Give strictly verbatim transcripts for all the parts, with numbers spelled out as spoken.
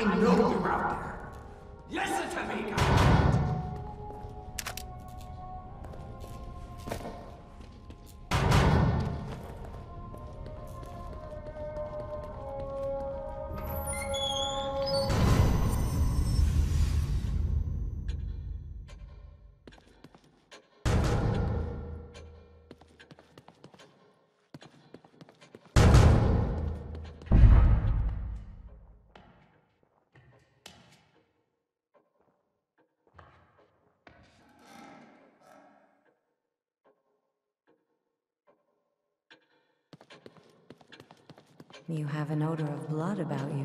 I know you're out there. Listen to me, guys! You have an odor of blood about you.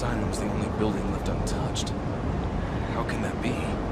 asylum's the only building left untouched. How can that be?